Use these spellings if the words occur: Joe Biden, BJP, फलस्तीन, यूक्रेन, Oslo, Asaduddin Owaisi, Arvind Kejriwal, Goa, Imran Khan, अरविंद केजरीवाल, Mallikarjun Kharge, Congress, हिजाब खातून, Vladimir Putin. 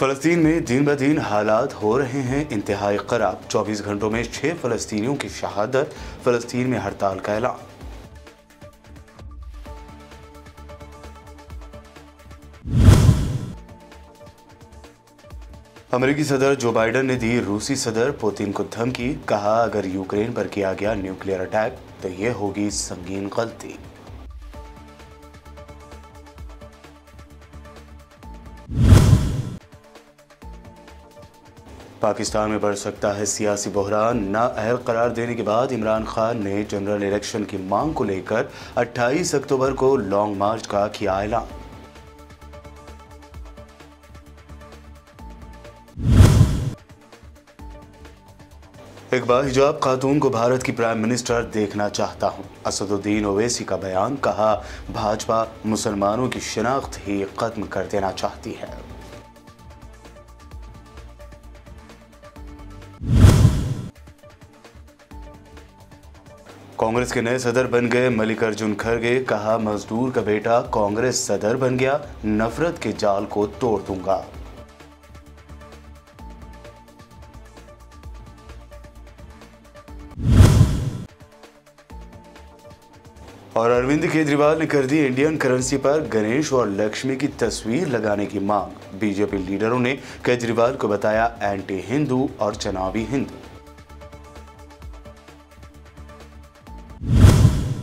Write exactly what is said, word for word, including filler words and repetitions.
फलस्तीन में दिन ब दिन हालात हो रहे हैं इंतहाई खराब। चौबीस घंटों में छः फलस्तीनियों की शहादत, फलस्तीन में हड़ताल का ऐलान। अमेरिकी सदर जो बाइडन ने दी रूसी सदर पुतिन को धमकी, कहा अगर यूक्रेन पर किया गया न्यूक्लियर अटैक तो यह होगी संगीन गलती। पाकिस्तान में बढ़ सकता है सियासी बहरान, नाअहल करार देने के बाद इमरान खान ने जनरल इलेक्शन की मांग को लेकर अट्ठाईस अक्टूबर को लॉन्ग मार्च का किया ऐलान। एक बार हिजाब खातून को भारत की प्राइम मिनिस्टर देखना चाहता हूं, असदुद्दीन ओवैसी का बयान। कहा भाजपा मुसलमानों की शिनाख्त ही खत्म कर देना चाहती है। कांग्रेस के नए सदर बन गए मल्लिकार्जुन खड़गे। कहा मजदूर का बेटा कांग्रेस सदर बन गया, नफरत के जाल को तोड़ दूंगा। और अरविंद केजरीवाल ने कर दी इंडियन करेंसी पर गणेश और लक्ष्मी की तस्वीर लगाने की मांग। बीजेपी लीडरों ने केजरीवाल को बताया एंटी हिंदू और चुनावी हिंदू।